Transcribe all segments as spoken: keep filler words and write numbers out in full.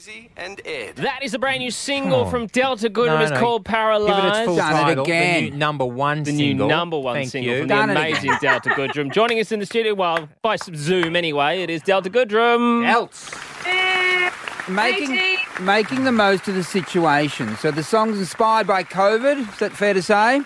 Hughesy and Ed. That is a brand new single oh. from Delta Goodrem. No, it's no. called Paralyzed. Give it its full Done title. It again. The new number one the single. The new number one Thank single you. From Done the amazing Delta Goodrem. Joining us in the studio, well, by some Zoom anyway, it is Delta Goodrem. Delts. Making, making the most of the situation. So the song's inspired by COVID. Is that fair to say?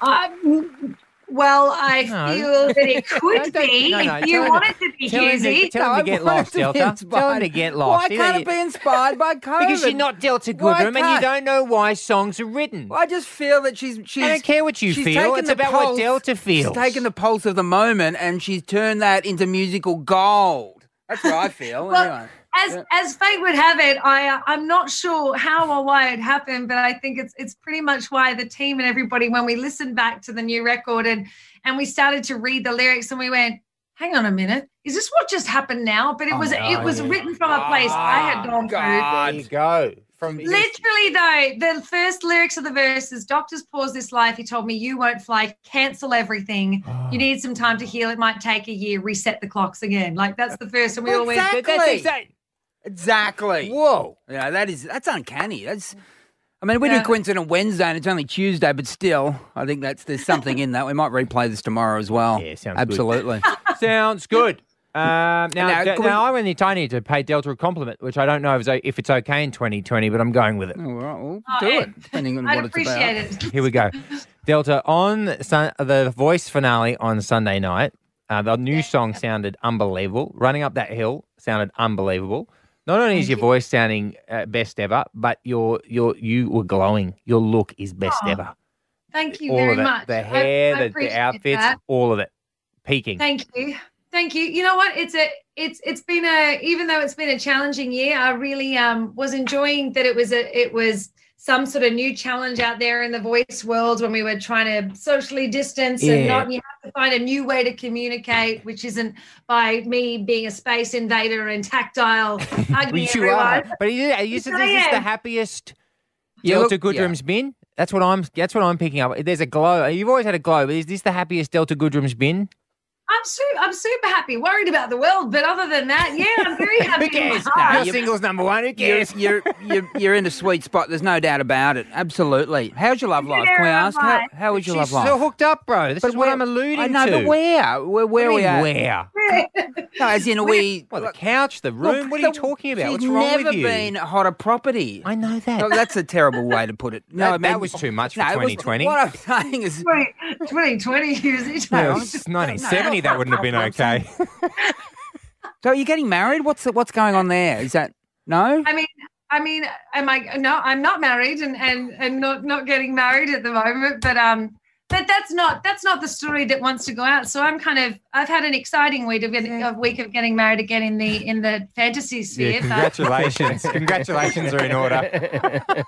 Um... Well, I no. feel that it could be no, no, if you wanted to be Hughesy. Tell him to get lost, Delta. Tell him to get lost. Why can't it be inspired by COVID? Because you're not Delta Goodrem and you don't know why songs are written. Well, I just feel that she's... she's I don't care what you feel. It's about pulse, what Delta feels. She's taken the pulse of the moment and she's turned that into musical gold. That's what I feel. well, anyway. As yeah. as fate would have it, I uh, I'm not sure how or why it happened, but I think it's it's pretty much why the team and everybody, when we listened back to the new record and and we started to read the lyrics, and we went, hang on a minute, is this what just happened now? But it oh was no, it was yeah. written from a place oh, I had gone God. through. There you go. From Literally, though, the first lyrics of the verse is, doctors pause this life. He told me you won't fly. Cancel everything. Oh. You need some time to heal. It might take a year. Reset the clocks again. Like, that's the first. And we exactly. always went, that's exactly. Exactly. Whoa. Yeah, that is, that's uncanny. That's, I mean, we yeah. do Quinton on Wednesday and it's only Tuesday, but still, I think that's, there's something in that. We might replay this tomorrow as well. Yeah, sounds Absolutely. good. Absolutely. Sounds good. Um, now, now, now I'm in the tiny to pay Delta a compliment, which I don't know if it's okay in twenty twenty, but I'm going with it. All right, we'll do oh, it, depending on what it's about. I appreciate it. Here we go. Delta, on sun, the Voice finale on Sunday night, uh, the new yeah. song sounded unbelievable. Running Up That Hill sounded unbelievable. Not only is your voice sounding uh, best ever, but your your you were glowing. Your look is best oh, ever. Thank you all very of it. much. The hair, I, I the, the outfits, that. all of it, peaking. Thank you, thank you. You know what? It's a it's it's been a even though it's been a challenging year, I really um was enjoying that it was a it was some sort of new challenge out there in the voice world when we were trying to socially distance yeah. and not. You have to find a new way to communicate, which isn't by me being a space invader and tactile. Which you are, but you, you said this is the happiest Delta Goodrem's yeah. been. That's what I'm. That's what I'm picking up. There's a glow. You've always had a glow, but is this the happiest Delta Goodrem's been? I'm super, I'm super happy, worried about the world, but other than that, yeah, I'm very happy. Who cares? No, your single's number one. Who cares? You're, you're, you're in a sweet spot. There's no doubt about it. Absolutely. How's your love life? Can I ask? How, how is your love life? She's so hooked up, bro. This but is what I'm alluding to. I know, to. but where? Where, where we at? Where? No, as in we... Well, the couch, the room. Look, what are you talking about? What's wrong with you? She's never been hotter property. I know that. No, that's a terrible way to put it. No, that, man, that was too much for no, twenty twenty. Was, what I'm saying is... Wait, twenty twenty, Hughesy. No, nineteen seventy. That wouldn't have been okay. So, are you getting married? What's the, what's going on there? Is that no? I mean, I mean, am I? No, I'm not married, and and and not not getting married at the moment. But um, but that's not that's not the story that wants to go out. So I'm kind of I've had an exciting week of getting, a week of getting married again in the in the fantasy sphere. Yeah, congratulations, congratulations are in order.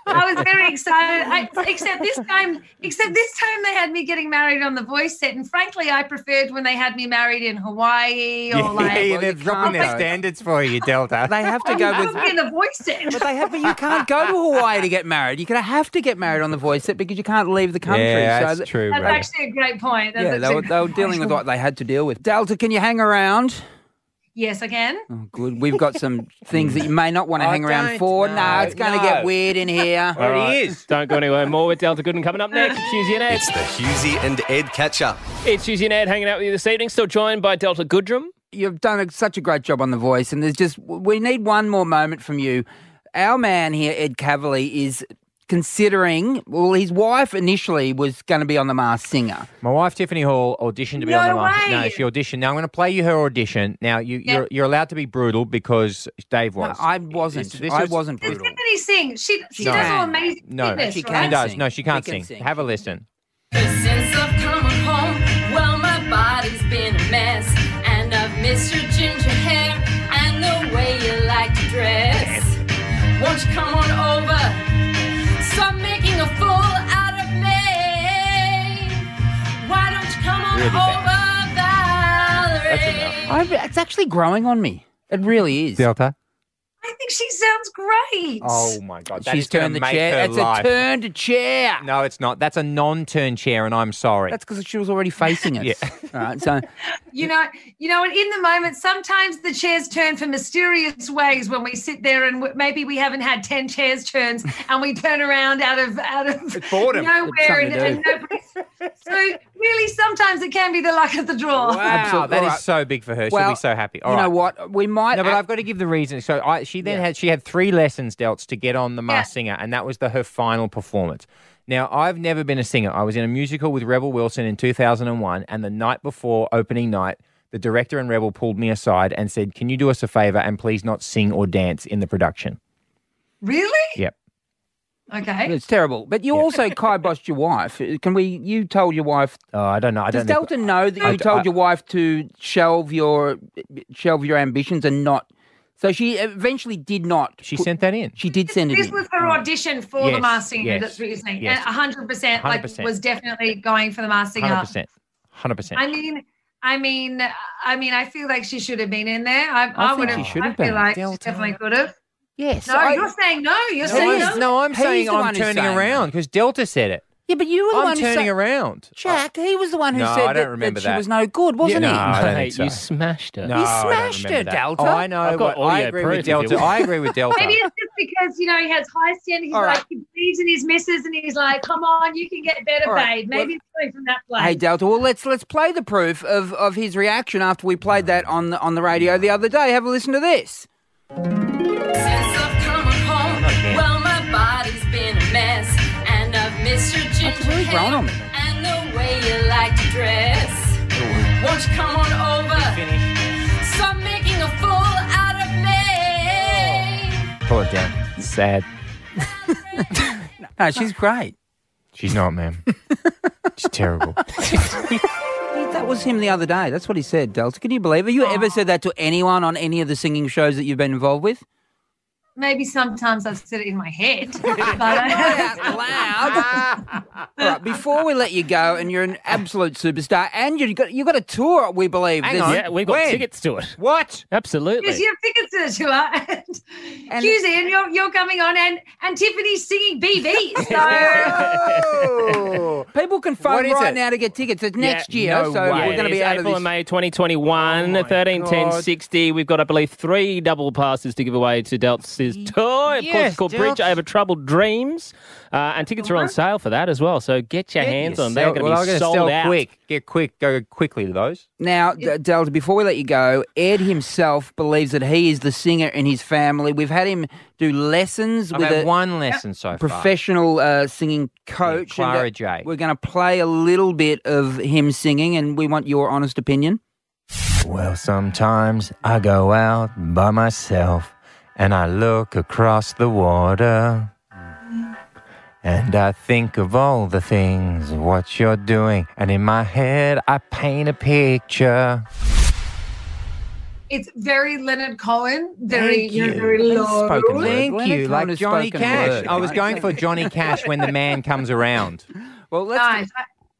I was very excited. I, except this time, except this time they had me getting married on the Voice set, and frankly, I preferred when they had me married in Hawaii or yeah, like. Yeah, well, they're dropping their standards for you, Delta. They have to go with be in the Voice set. But they have, but you can't go to Hawaii to get married. You're gonna have to get married on the Voice set because you can't leave the country. Yeah, that's so that, true. That's right. Actually a great point. That's yeah, they were, they were dealing with what they had to deal with. Delta, can you hang around? Yes, I can. Oh, good. We've got some things that you may not want to hang around for. No, no it's going to no. get weird in here. Well, right. It is. Don't go anywhere more with Delta Goodrem coming up next. It's Hughesy and Ed. It's the Hughesy and Ed catch-up. It's Hughesy and Ed hanging out with you this evening, still joined by Delta Goodrem. You've done a, such a great job on The Voice, and there's just we need one more moment from you. Our man here, Ed Kavalee, is... Considering, well, his wife initially was going to be on The Masked Singer. My wife, Tiffany Hall, auditioned to be no on The Masked Singer. No, she auditioned. Now, I'm going to play you her audition. Now, you, yep. you're you're allowed to be brutal because Dave was. No, I wasn't. It's, this I was, wasn't brutal. Does Tiffany sing? She, she no. does all amazing No, fitness, she, right? she does. No, she can't sing. sing. Have a listen. Since I've come home, well, my body's been a mess, and I've missed your ginger hair and the way you like to dress. Won't you come on over? Stop making a fool out of me. Why don't you come on really over, Valerie? That's enough. I, it's actually growing on me. It really is. Delta. I think think she sounds great. Oh my God, that she's turned the chair. It's a turned chair. No, it's not. That's a non-turned chair, and I'm sorry. That's because she was already facing it. Yeah. All right, so you know, you know, and in the moment, sometimes the chairs turn for mysterious ways when we sit there, and w maybe we haven't had ten chairs turns, and we turn around out of out of it's boredom. Nowhere, and, and nobody's. So really, sometimes it can be the luck of the draw. Wow, absolutely. That right. is so big for her. Well, she'll be so happy. All you right. know what? We might. No, but I've got to give the reason. So I, she then yeah. had she had three lessons, Delts, to get on The Masked yeah. Singer, and that was the her final performance. Now, I've never been a singer. I was in a musical with Rebel Wilson in two thousand one, and the night before opening night, the director and Rebel pulled me aside and said, "Can you do us a favour and please not sing or dance in the production?" Really? Yep. Okay. It's terrible. But you yeah. also kiboshed your wife. Can we, you told your wife. Oh, I don't know. I don't Does Delta know that I, you I, told I, your wife to shelve your, shelve your ambitions and not. So she eventually did not. She put, sent that in. She did send it in. This was her audition for yes, The Masked Singer. Yes, that's what you're saying. Yes. And one hundred percent, one hundred percent. Like, was definitely going for The Masked Singer. one hundred percent. one hundred percent. I mean, I mean, I mean, I feel like she should have been in there. I, I, I would have. She should have been. I feel like Delta. She definitely could have. Yes. No, I, you're saying no. You're no, saying no. No, I'm He's saying I'm turning saying around because Delta said it. Yeah, but you were the I'm one who turning around. Jack, he was the one who no, said that, that she that. was no good, wasn't yeah, no, he? I don't think so. You smashed her. No, you smashed her, that. Delta. Oh, I know. I've got I agree with Delta. I agree with Delta. Maybe it's just because, you know, he has high standards. He's All like, right. he believes in his missus and he's like, come on, you can get better, All babe. Right. Maybe well, it's coming from that place. Hey, Delta, well, let's let's play the proof of, of his reaction after we played that on the, on the radio the other day. Have a listen to this. Since I've come home, well, my body's been a mess. Mister Ginger really grown on me. And the way you like to dress. Ooh. Won't you come on over? Stop making a fool out of me. Pull it down. It's sad. No, she's great. She's not, ma'am. She's terrible. That was him the other day. That's what he said, Delta. Can you believe it? You oh. ever said that to anyone on any of the singing shows that you've been involved with? Maybe sometimes I've said it in my head. But I out loud. Right, before we let you go, and you're an absolute superstar, and you've got, you've got a tour, we believe. Hang on. Yeah, we've got when? tickets to it. What? Absolutely. Yes, you have tickets to the tour. And Hughesy, and you're, you're coming on, and, and Tiffany's singing B B. So. Oh. People can phone right it? now to get tickets. It's next yeah, year, no so way. we're going to be out April of this. and May twenty twenty-one, oh thirteen ten sixty. We've got, I believe, three double passes to give away to Delta's tour. Of yes, course, it's called Delta. Bridge Over Troubled Dreams. Uh, and tickets are on sale for that as well. So get your yeah, hands on. They're going to well, be sold sell out. Quick. Get quick. Go quickly to those. Now, D Delta, before we let you go, Ed himself believes that he is the singer in his family. We've had him do lessons. I've with had a one lesson so far. Professional uh, singing coach. Yeah, Clara Jay. We're going to play a little bit of him singing, and we want your honest opinion. Well, sometimes I go out by myself and I look across the water. And I think of all the things, what you're doing, and in my head I paint a picture. It's very Leonard Cohen, very, you know, very low. Thank Leonard you, like Johnny Cash. Word. I was going for Johnny Cash when the man comes around. Well, let's nice.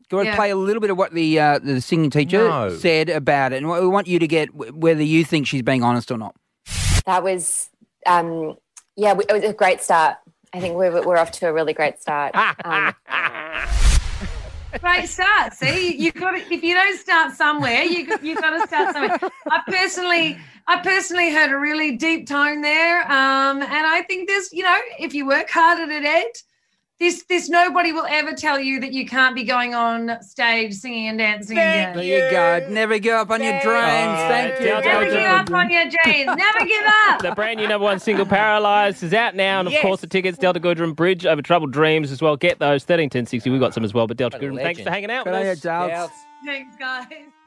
go and yeah. play a little bit of what the uh, the singing teacher no. said about it, and we want you to get whether you think she's being honest or not. That was, um, yeah, it was a great start. I think we're, we're off to a really great start. Um, great start. See, you got to, if you don't start somewhere, you you got to start somewhere. I personally, I personally heard a really deep tone there, um, and I think there's, you know, if you work hard at it, Ed, this this nobody will ever tell you that you can't be going on stage singing and dancing. Thank again. You. There you go. Never give up on Thank your dreams. Oh, Thank you. Delta, Never Delta. give up on your dreams. Never give up. The brand new number one single, Paralyzed, is out now. And, of yes. course, the tickets, Delta Goodrem, Bridge Over Troubled Dreams as well. Get those, thirteen ten sixty. We've got some as well. But Delta Goodrem, thanks for hanging out with us. Thanks, guys.